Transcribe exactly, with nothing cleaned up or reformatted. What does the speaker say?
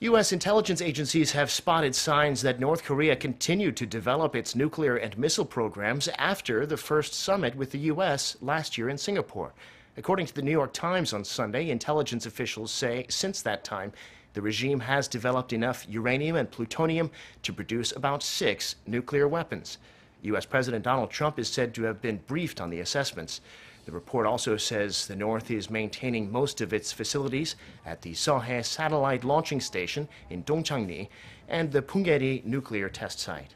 U S intelligence agencies have spotted signs that North Korea continued to develop its nuclear and missile programs after the first summit with the U S last year in Singapore. According to the New York Times on Sunday, intelligence officials say since that time, the regime has developed enough uranium and plutonium to produce about six nuclear weapons. U S President Donald Trump is said to have been briefed on the assessments. The report also says the North is maintaining most of its facilities at the Sohae Satellite Launching Station in Dongchang-ri and the Punggye-ri nuclear test site.